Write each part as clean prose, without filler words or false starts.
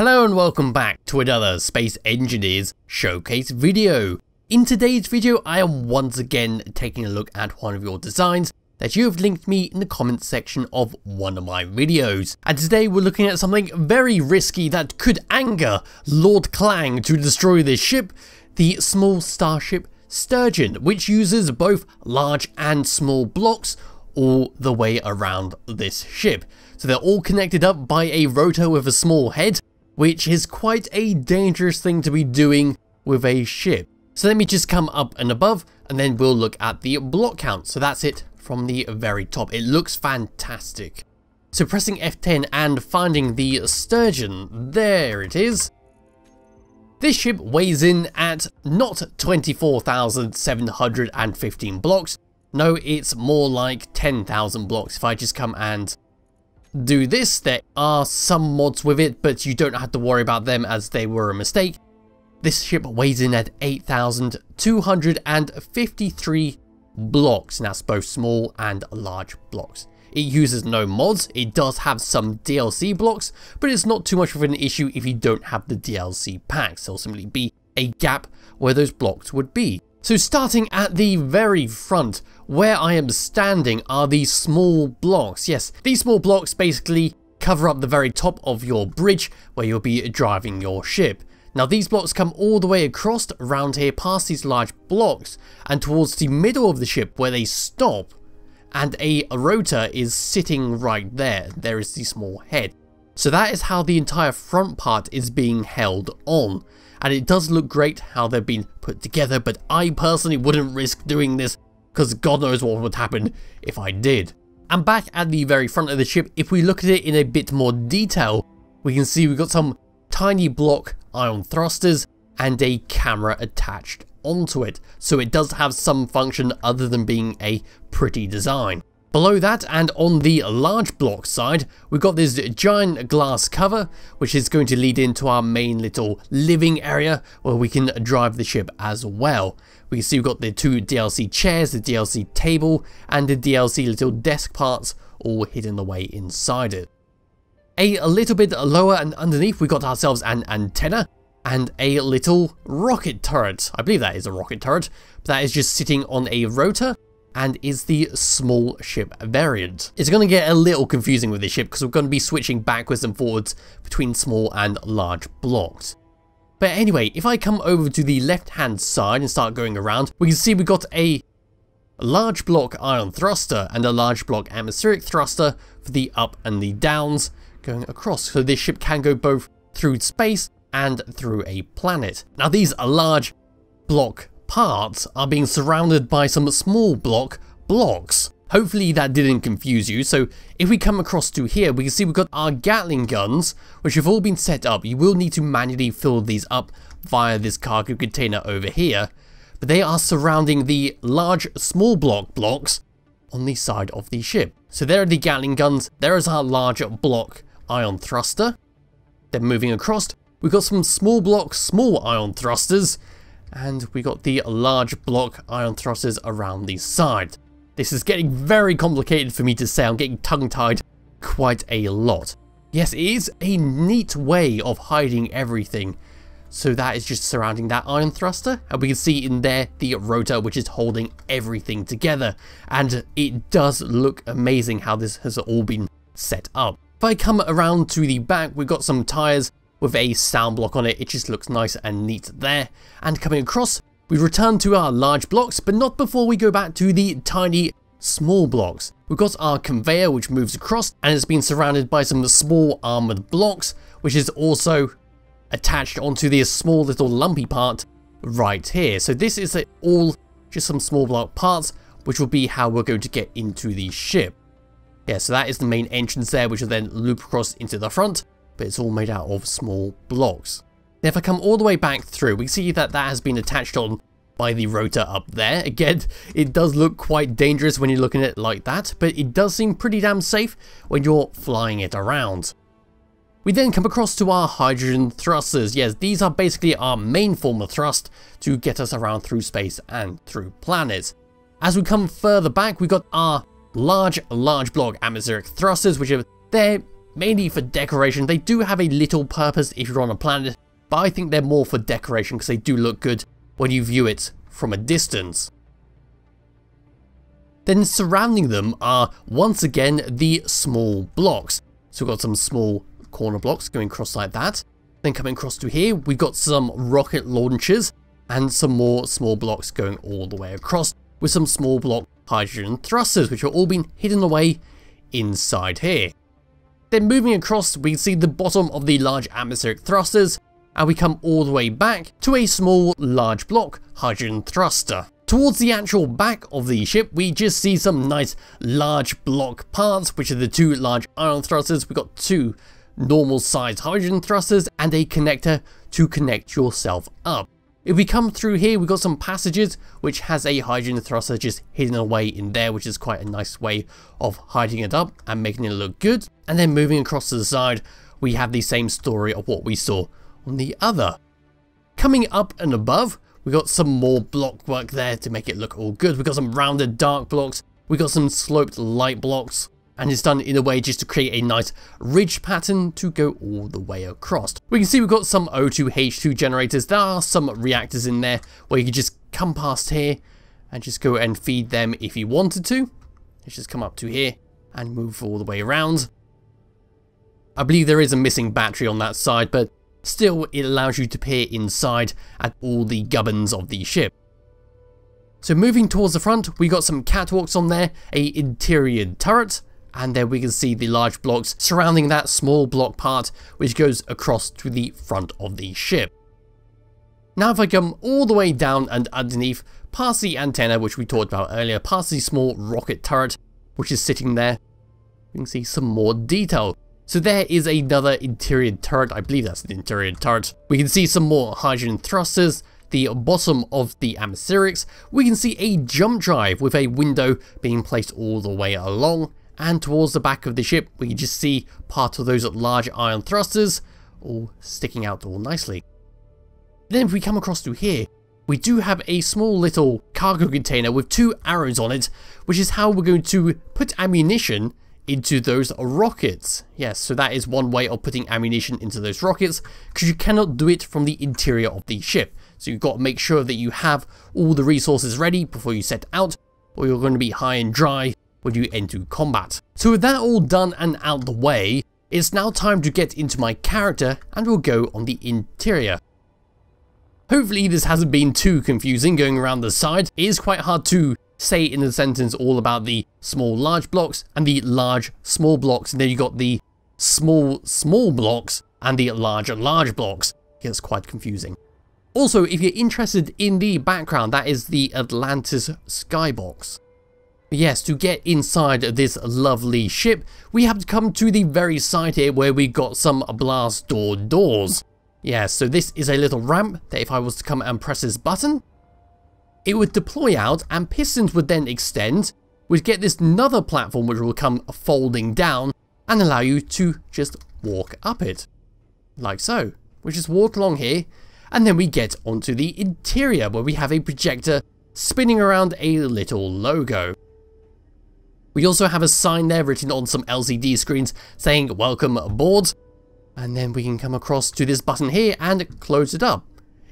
Hello and welcome back to another Space Engineers showcase video. In today's video I am once again taking a look at one of your designs that you have linked me in the comments section of one of my videos. And today we're looking at something very risky that could anger Lord Klang to destroy this ship, the small starship Sturgeon, which uses both large and small blocks all the way around this ship. So they're all connected up by a rotor with a small head, which is quite a dangerous thing to be doing with a ship. So let me just come up and above, and then we'll look at the block count. So that's it from the very top. It looks fantastic. So pressing F10 and finding the Sturgeon, there it is. This ship weighs in at not 24,715 blocks. No, it's more like 10,000 blocks. If I just come and do this, there are some mods with it, but you don't have to worry about them as they were a mistake. This ship weighs in at 8,253 blocks, and that's both small and large blocks. It uses no mods. It does have some DLC blocks, but it's not too much of an issue if you don't have the DLC packs. There'll simply be a gap where those blocks would be. So starting at the very front, where I am standing are these small blocks. Yes, these small blocks basically cover up the very top of your bridge where you'll be driving your ship. Now these blocks come all the way across around here past these large blocks and towards the middle of the ship where they stop, and a rotor is sitting right there. There is the small head. So that is how the entire front part is being held on. And it does look great how they've been put together, but I personally wouldn't risk doing this because God knows what would happen if I did. And back at the very front of the ship, if we look at it in a bit more detail, we can see we've got some tiny block ion thrusters and a camera attached onto it. So it does have some function other than being a pretty design. Below that and on the large block side, we've got this giant glass cover, which is going to lead into our main little living area where we can drive the ship as well. We can see we've got the two DLC chairs, the DLC table, and the DLC little desk parts all hidden away inside it. A little bit lower and underneath, we've got ourselves an antenna and a little rocket turret. I believe that is a rocket turret, but that is just sitting on a rotor and is the small ship variant. It's going to get a little confusing with this ship because we're going to be switching backwards and forwards between small and large blocks. But anyway, if I come over to the left hand side and start going around, we can see we've got a large block ion thruster and a large block atmospheric thruster for the up and the downs going across. So this ship can go both through space and through a planet. Now these are large block parts are being surrounded by some small blocks. Hopefully that didn't confuse you. So if we come across to here, we can see we've got our Gatling guns, which have all been set up. You will need to manually fill these up via this cargo container over here, but they are surrounding the large small blocks on the side of the ship. So there are the Gatling guns. There is our large block ion thruster. Then moving across, we've got some small block small ion thrusters, and we got the large block ion thrusters around the side. This is getting very complicated for me to say. I'm getting tongue-tied quite a lot. Yes, it is a neat way of hiding everything. So that is just surrounding that ion thruster, and we can see in there the rotor, which is holding everything together, and it does look amazing how this has all been set up. If I come around to the back, we've got some tires with a sound block on it. It just looks nice and neat there. And coming across, we return to our large blocks, but not before we go back to the tiny small blocks. We've got our conveyor, which moves across, and it's been surrounded by some small armored blocks, which is also attached onto this small little lumpy part right here. So this is all just some small block parts, which will be how we're going to get into the ship. Yeah, so that is the main entrance there, which will then loop across into the front. But it's all made out of small blocks. Now if I come all the way back through, we see that that has been attached on by the rotor up there. Again, it does look quite dangerous when you're looking at it like that, but it does seem pretty damn safe when you're flying it around. We then come across to our hydrogen thrusters. Yes, these are basically our main form of thrust to get us around through space and through planets. As we come further back, we've got our large block atmospheric thrusters, which are there mainly for decoration. They do have a little purpose if you're on a planet, but I think they're more for decoration because they do look good when you view it from a distance. Then surrounding them are once again the small blocks. So we've got some small corner blocks going across like that. Then coming across to here, we've got some rocket launchers and some more small blocks going all the way across with some small block hydrogen thrusters, which are all being hidden away inside here. Then moving across, we see the bottom of the large atmospheric thrusters, and we come all the way back to a small large block hydrogen thruster. Towards the actual back of the ship, we just see some nice large block parts, which are the two large ion thrusters. We've got two normal sized hydrogen thrusters and a connector to connect yourself up. If we come through here, we've got some passages which has a hydrogen thruster just hidden away in there, which is quite a nice way of hiding it up and making it look good. And then moving across to the side, we have the same story of what we saw on the other. Coming up and above, we got some more block work there to make it look all good. We got some rounded dark blocks, we got some sloped light blocks, and it's done in a way just to create a nice ridge pattern to go all the way across. We can see we've got some O2H2 generators. There are some reactors in there where you can just come past here and just go and feed them if you wanted to. Let's just come up to here and move all the way around. I believe there is a missing battery on that side, but still, it allows you to peer inside at all the gubbins of the ship. So moving towards the front, we got some catwalks on there, an interior turret, and then we can see the large blocks surrounding that small block part, which goes across to the front of the ship. Now if I come all the way down and underneath, past the antenna, which we talked about earlier, past the small rocket turret, which is sitting there, we can see some more detail. So there is another interior turret, I believe that's an interior turret. We can see some more hydrogen thrusters, the bottom of the atmospherics. We can see a jump drive with a window being placed all the way along, and towards the back of the ship we can just see part of those large ion thrusters all sticking out all nicely. Then if we come across to here, we do have a small little cargo container with two arrows on it, which is how we're going to put ammunition into those rockets. Yes, so that is one way of putting ammunition into those rockets, because you cannot do it from the interior of the ship. So you've got to make sure that you have all the resources ready before you set out, or you're going to be high and dry when you enter combat. So with that all done and out the way, it's now time to get into my character and we'll go on the interior. Hopefully this hasn't been too confusing going around the side. It is quite hard to say in a sentence all about the small large blocks and the large small blocks, and then you got the small blocks and the large blocks. It gets quite confusing. Also, if you're interested in the background, that is the Atlantis skybox. Yes, to get inside this lovely ship, we have to come to the very side here where we got some blast doors. Yeah, so this is a little ramp that if I was to come and press this button, it would deploy out and pistons would then extend. We'd get this another platform which will come folding down and allow you to just walk up it. Like so. We just walk along here and then we get onto the interior where we have a projector spinning around a little logo. We also have a sign there written on some LCD screens saying welcome aboard, and then we can come across to this button here and close it up.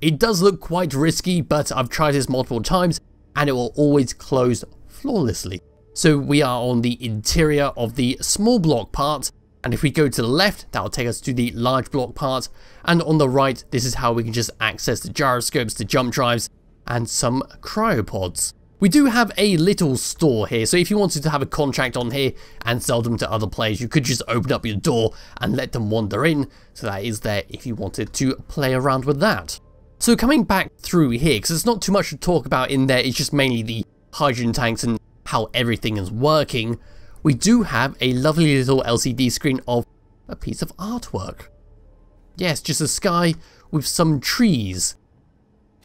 It does look quite risky, but I've tried this multiple times and it will always close flawlessly. So we are on the interior of the small block part, and if we go to the left, that will take us to the large block part, and on the right, this is how we can just access the gyroscopes, the jump drives, and some cryopods. We do have a little store here, so if you wanted to have a contract on here and sell them to other players, you could just open up your door and let them wander in, so that is there if you wanted to play around with that. So coming back through here, because there's not too much to talk about in there, it's just mainly the hydrogen tanks and how everything is working, we do have a lovely little LCD screen of a piece of artwork. Yes, just a sky with some trees.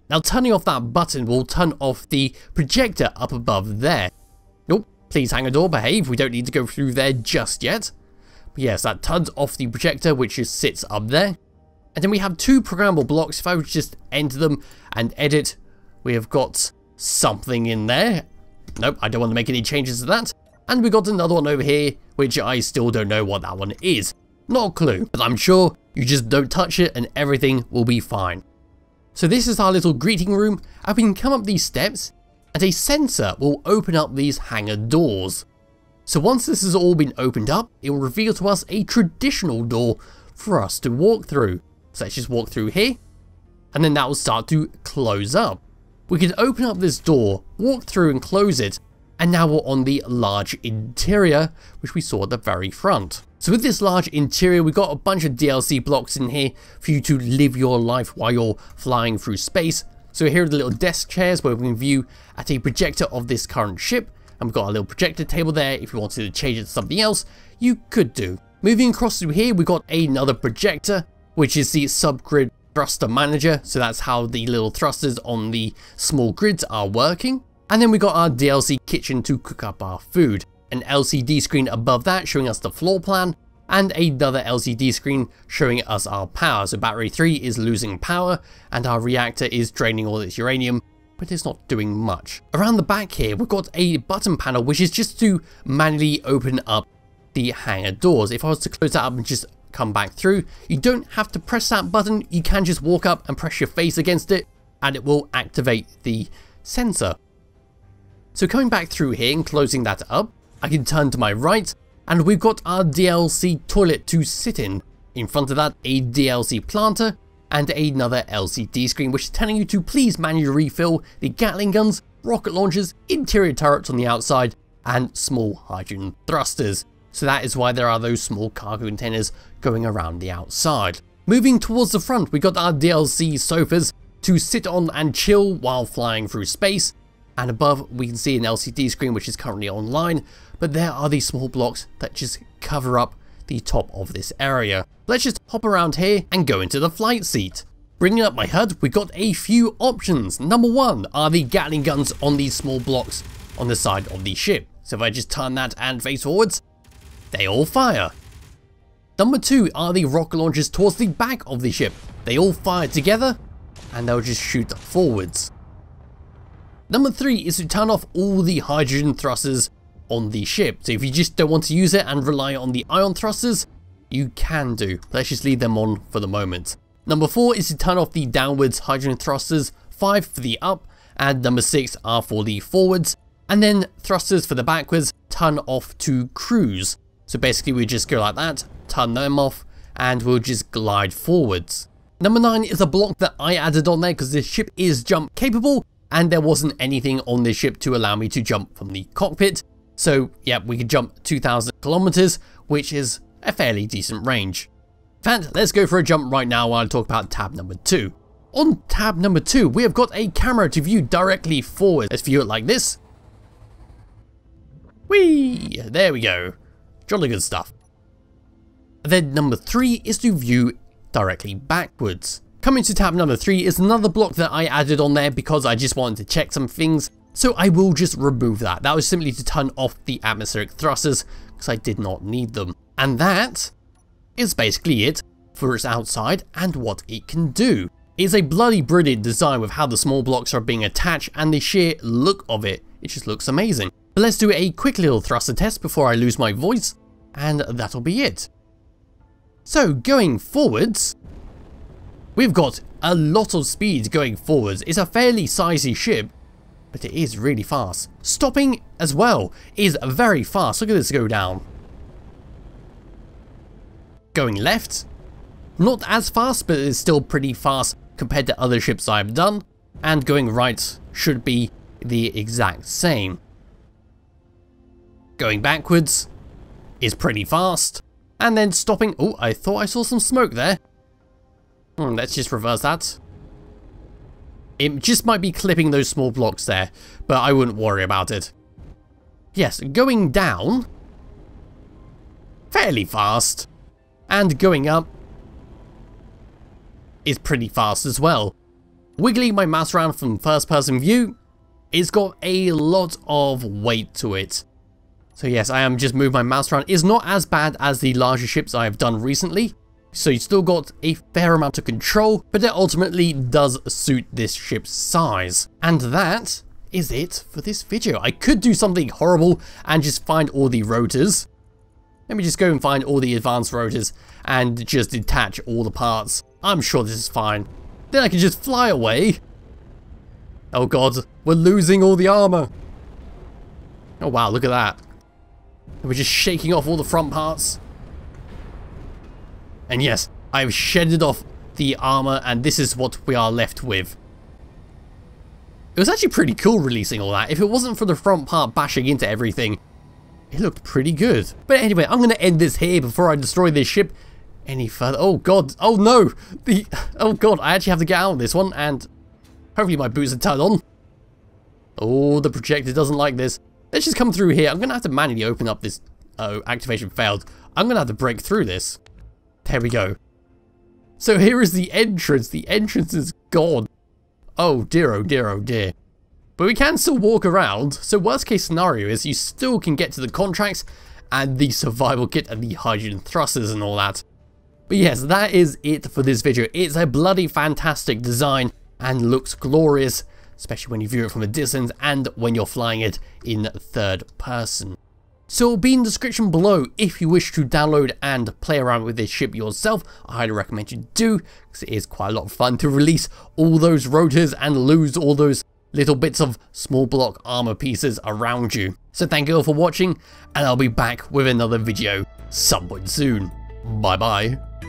Now turning off that button will turn off the projector up above there. Nope, please hang a door, behave, we don't need to go through there just yet. But yes, that turns off the projector which just sits up there. And then we have two programmable blocks. If I would just enter them and edit, we have got something in there. Nope, I don't want to make any changes to that. And we got another one over here, which I still don't know what that one is. Not a clue, but I'm sure you just don't touch it and everything will be fine. So this is our little greeting room, and we can come up these steps and a sensor will open up these hangar doors. So once this has all been opened up, it will reveal to us a traditional door for us to walk through. So let's just walk through here, and then that will start to close up. We can open up this door, walk through and close it, and now we're on the large interior, which we saw at the very front. So with this large interior, we've got a bunch of DLC blocks in here for you to live your life while you're flying through space. So here are the little desk chairs where we can view at a projector of this current ship, and we've got a little projector table there. If you wanted to change it to something else, you could do. Moving across through here, we've got another projector, which is the subgrid thruster manager. So that's how the little thrusters on the small grids are working. And then we got our DLC kitchen to cook up our food. An LCD screen above that showing us the floor plan, and another LCD screen showing us our power. So battery 3 is losing power and our reactor is draining all its uranium, but it's not doing much. Around the back here, we've got a button panel, which is just to manually open up the hangar doors. If I was to close that up and just come back through, you don't have to press that button. You can just walk up and press your face against it and it will activate the sensor. So coming back through here and closing that up, I can turn to my right and we've got our DLC toilet to sit in. In front of that, a DLC planter and another LCD screen which is telling you to please manually refill the Gatling guns, rocket launchers, interior turrets on the outside, and small hydrogen thrusters. So that is why there are those small cargo containers going around the outside. Moving towards the front, we got our DLC sofas to sit on and chill while flying through space. And above, we can see an LCD screen which is currently online, but there are these small blocks that just cover up the top of this area. Let's just hop around here and go into the flight seat. Bringing up my HUD, we got a few options. Number one are the Gatling guns on these small blocks on the side of the ship. So if I just turn that and face forwards, they all fire. Number two are the rocket launchers towards the back of the ship. They all fire together and they'll just shoot forwards. Number three is to turn off all the hydrogen thrusters on the ship. So if you just don't want to use it and rely on the ion thrusters, you can do. Let's just leave them on for the moment. Number four is to turn off the downwards hydrogen thrusters, 5 for the up, and number 6 are for the forwards. And then thrusters for the backwards, turn off to cruise. So basically we just go like that, turn them off, and we'll just glide forwards. Number 9 is a block that I added on there because this ship is jump capable, and there wasn't anything on this ship to allow me to jump from the cockpit. So yeah, we could jump 2,000 kilometers, which is a fairly decent range. In fact, let's go for a jump right now while I talk about tab number 2. On tab number 2, we have got a camera to view directly forward. Let's view it like this. Whee! There we go. Jolly good stuff. And then number 3 is to view directly backwards. Coming to tab number 3 is another block that I added on there because I just wanted to check some things, so I will just remove that. That was simply to turn off the atmospheric thrusters because I did not need them. And that is basically it for its outside and what it can do. It's a bloody brilliant design with how the small blocks are being attached and the sheer look of it. It just looks amazing. But let's do a quick little thruster test before I lose my voice, and that'll be it. So going forwards, we've got a lot of speed going forwards. It's a fairly sizey ship, but it is really fast. Stopping as well is very fast. Look at this go down. Going left, not as fast, but it's still pretty fast compared to other ships I've done. And going right should be the exact same. Going backwards is pretty fast. And then stopping. Oh, I thought I saw some smoke there. Let's just reverse that. It just might be clipping those small blocks there, but I wouldn't worry about it. Yes, going down, fairly fast. And going up is pretty fast as well. Wiggling my mouse around from first person view, it's got a lot of weight to it. So yes, I am just moving my mouse around. It's not as bad as the larger ships I have done recently. So you've still got a fair amount of control, but it ultimately does suit this ship's size. And that is it for this video. I could do something horrible and just find all the rotors. Let me just go and find all the advanced rotors and just detach all the parts. I'm sure this is fine. Then I can just fly away. Oh god, we're losing all the armor. Oh wow, look at that. We're just shaking off all the front parts. And yes, I've shedded off the armor and this is what we are left with. It was actually pretty cool releasing all that. If it wasn't for the front part bashing into everything, it looked pretty good. But anyway, I'm going to end this here before I destroy this ship any further. Oh god, oh no! Oh god, I actually have to get out of this one and hopefully my boots are turned on. Oh, the projector doesn't like this. Let's just come through here. I'm going to have to manually open up this... Oh, activation failed. I'm going to have to break through this. There we go. So here is the entrance. The entrance is gone. Oh dear, oh dear, oh dear. But we can still walk around, so worst case scenario is you still can get to the contracts and the survival kit and the hydrogen thrusters and all that. But yes, that is it for this video. It's a bloody fantastic design and looks glorious, especially when you view it from a distance and when you're flying it in third person. So it'll be in the description below if you wish to download and play around with this ship yourself. I highly recommend you do, because it is quite a lot of fun to release all those rotors and lose all those little bits of small block armor pieces around you. So thank you all for watching, and I'll be back with another video somewhat soon. Bye bye.